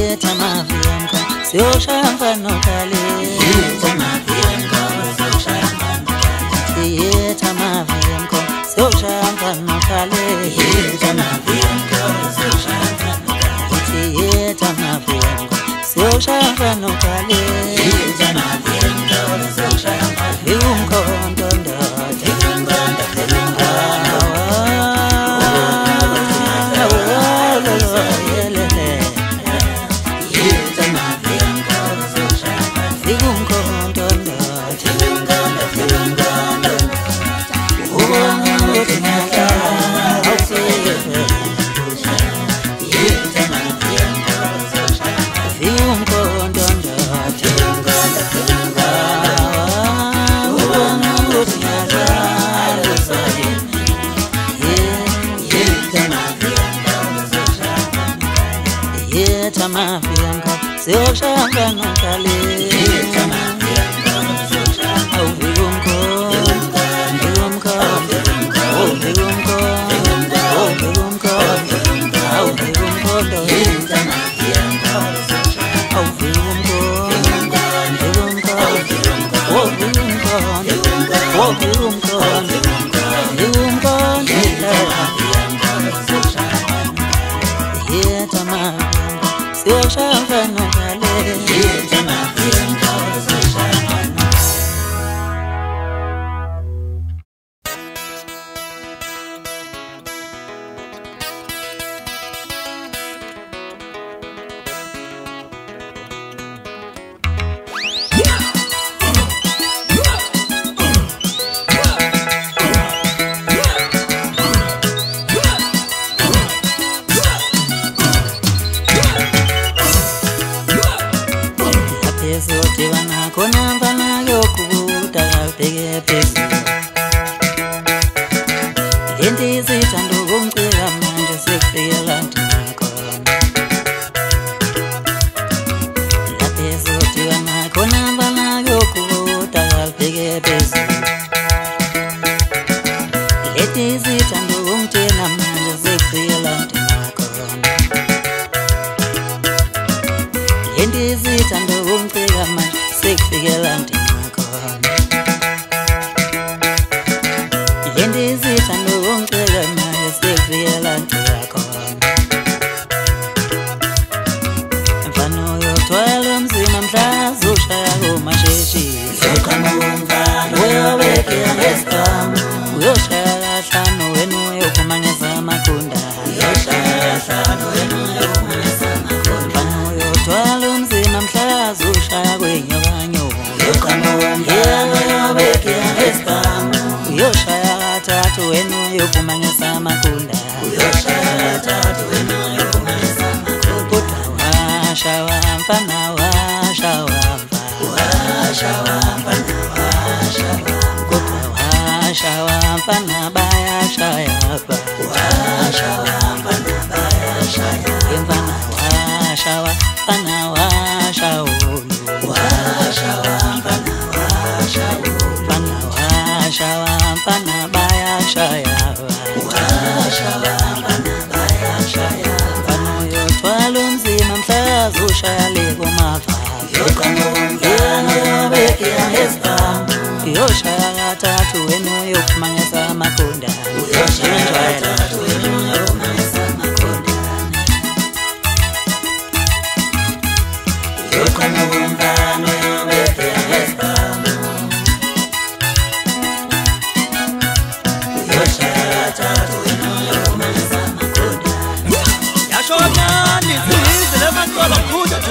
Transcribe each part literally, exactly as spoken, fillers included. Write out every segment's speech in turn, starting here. kuleta mafiango siosha mfano kale kuleta mafiango siosha mfano kale kuleta mafiango siosha mfano kale kuleta mafiango siosha mfano kale kuleta mafiango siosha mfano kale kuleta mafiango siosha mfano kale.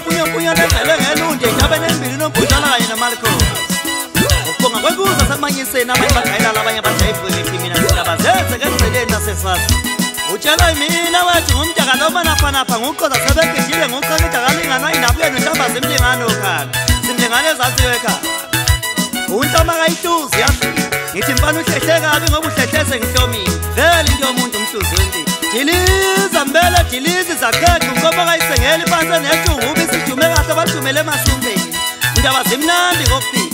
puyo puyo lele lele nje chabene mbili no putala ina marco ukonga kwebuza samanyise na maiba kaila labanya bataifu ni kimi na tabazese gatsele na sesas uchala mina watu umjaka ndoba na pana panguko za sabeke jile nguko ni tagali ngana inabuye no chamba simje ngano kana simje ngane zasiweka unta magaituzi nitimbano tetega abi ngobutetese ngitomi vele ndio muntu msuzindi Tiliza mbele tilizi zakati ngoba kayisengeli phansi nethu ubi sijume kahle bajumele masundeni indaba zimnandi kopi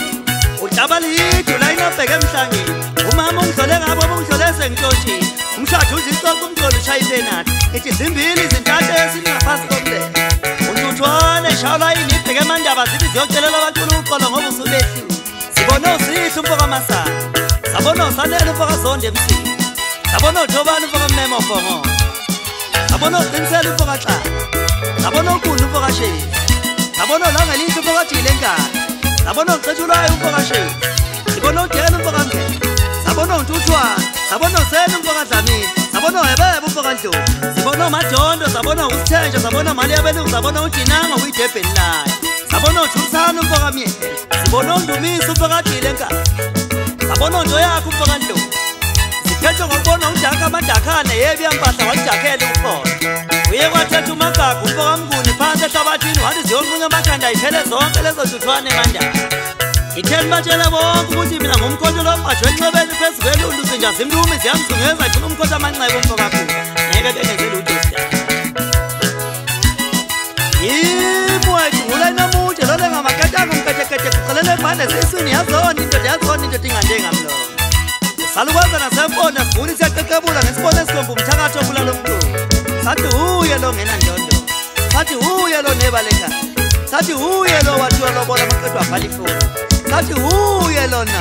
udabali July nabheke emhlangeni umama ungizole ngabo ungizole sengicothi umshado uzisoka umgolo ushayile nathi ethi zimbili izintathe esingaphansi komthetho untuthwane shawula inibheke mandaba zithi ziyotshelela abantu uqolo ngoba usubethi sibona usithu mfoka masana sabona usanele mfoka zonde emsini Abono jovanu for a memo for more. Abono Tinsel for a car. Abono Kunu for a shade. Abono Langali for a chilenga. Abono Sajula for a shade. Abono Tiano for a man. Abono Tutua. Abono Sen for a Zami. Abono Eva for a show. Abono Maton, Abono Ustange, Abono Malia Venus, Abono Chinama, we dip in line. Abono Tusan for a me. Abono Dumi for a chilenga. Abono Joya for a show. Kacho ngono njaka madakane yebi ampata wanjakele ukho uye wathathu magagu mfoka mnguni phansi ehlabathini wathi ziyonqunya amakhanda iphele zonke lezo thuthwane manja itheni batshele bonke ukuthi mina ngumkhonto lombajo enxebeni phezu kwelundusi nja zimlumi ziyamzungeza thina umkhonto amanxeba mfoka kuba ngeke enezele udoda yimwathi ulanamutshe lale ngamakatanga umkatekete kuqelele mane sesini yazona indoda yazona indoda inganjengamlo Saluwaza na sefona, skuni siya kakabula, nespone skombu mchaka chokula lomdu Sati huye lo ngena njondo, sati huye lo nebaleka Sati huye lo watuwa lobola maketu wa palifuru Sati huye lo na,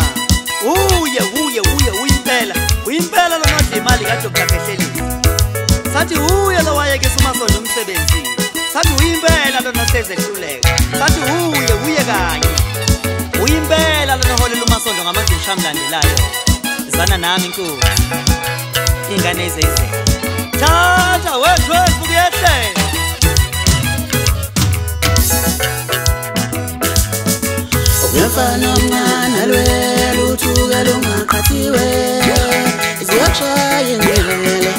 huye huye huye uimpela Uimpela lo noti mali gacho kakeseli Sati huye lo wayeke sumasondo msebenzi Sati uimpela lo noteze chule Sati huye huye ganyi Uimpela lo nohole lumasondo ngamati ushamla nilayo Zana nami nku ingane zeze Tata wethu wethu yete Uyafana mwana lwelu tugalo makatiwe Ziyaksha yengelele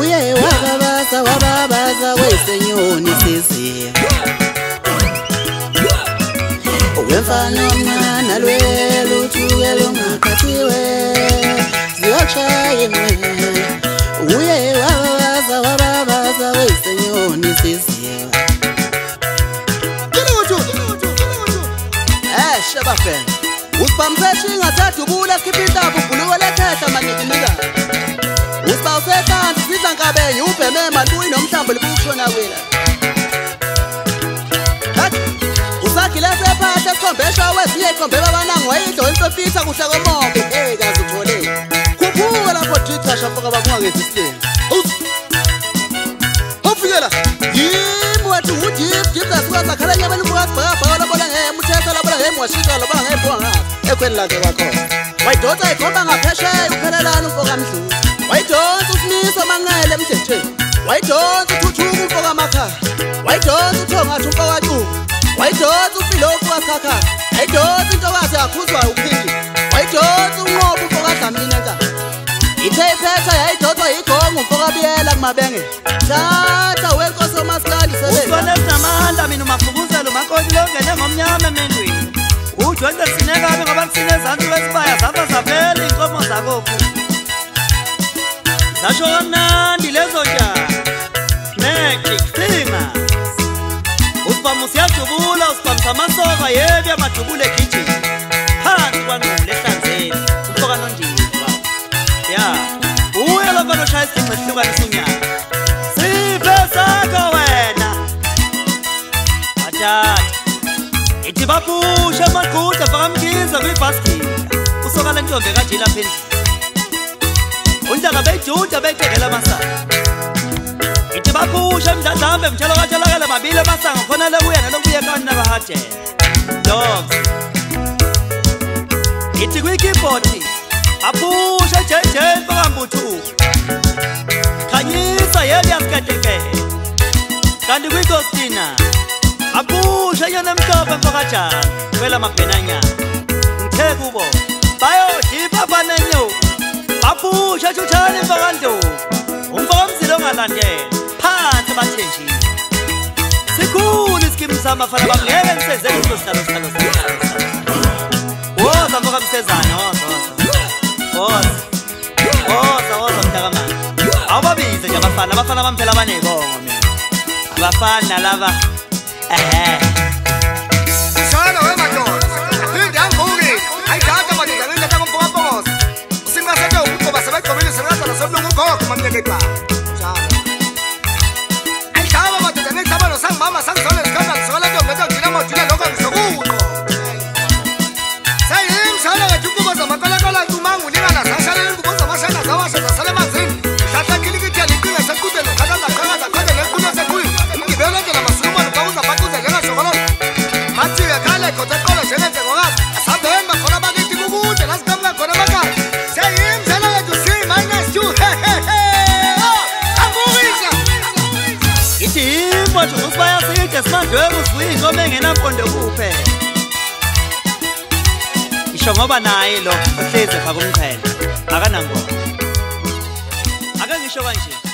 Uye wakabaza wababaza wesenyoni sisi Uyafana mwana lwelu tugalo makatiwe Uye wabaza wabaza wesenyoni sisiwa Kini uju, kini uju, kini uju Eh, shaba friend Uspa mze chinga tatu bula skipita Bukuluwe leketa manitimiga Uspa useta antisita nkabenyi Upe mema nduino mtambuli buksho na wila Usakilese pate skombesha wesiye Kombeba wanangwa ito Iso fisa kushago mombi Ega zukole Wala potrika shafoka bakuwa resiste Hofiyela Yimu watu ujifu Jifta suwa zakala yabali mwaz Papa wala bola nge mchesa la bola nge mwashika La bola nge mwanga Ekwen la zewako Waitota ikomba nga pesha Ukele la nufoka msu Waitota usmiso manga ele mcheche Waitota tutugu mfoka maka Waitota tonga tumpa waju Waitota ufilofu wa kaka Waitota njowazi akuzwa upiki Waitota umobu mfoka samineka Itaipeta ya itoto ikongu mfoka biela kumabenge Tata weko so maskali sebeza Usuwane mnamahanda minu mafuguza lumakodi longene ngomnyame mindui Ujuende sinega mingo baksine zanduwe sibaya safa safeli nkomo sagofu Zashona ndilezo ja Mekik sima Uspa musia chubula uspa msamasoka yevya matubule kichi Hatu wanu uleta nzeni Mfoka nonji Uwelo shaisi mwesuwa nisunya Sipesa kawena Atati Itibapushe makuta Fakamkiza vifaski Usoka lento vega jila pili Unjaka bechu uja betegele masa Itibapushe mjatambe Mchelo kachalagele mabile masa Nkona lewuye nelunguye kanda bahate Dogs Itiguiki poti Apusha cheche mboga mbutu Kanyisa yeli askateke Kandiwiko stina Abuja yona mtoba mpokacha Kwela mapenanya Mtegubo Bayo jipapa nenyo Abuja chuchani mpokandu Umvomzilo ngalande Pante batenji Siku niski msama Farabamu yewe mseze Lusta lusta lusta Oza mpoka msezani Oza oza Oza Oza oza mtagamani Awabize jabafana Bafana bampela banego Bafana lava Eh Sano we matos Tundan bugi Ay data mati Ganun na tamang pumapungos Simba sa daw Kung babasabay Kamino sa nasa Nasod nung ukok Mamnagay pa Sano Ay tama mati Ganun tama Nosang mama Sang solen Kanan solen Dog Nadaw Ginamo Ginalogan Suguto Sa him Sano we Jugo basa Makalakala Tumang Unina na Sang salen Kukosa Masana Zawasa Nasala masin Tatakiliki Tiyan Ikuna Sa kutelo Kanan na Kanan na Kanan na Kuna sa kuy Ngoba naye lo uhleze fakumphela akanango akangisho kanje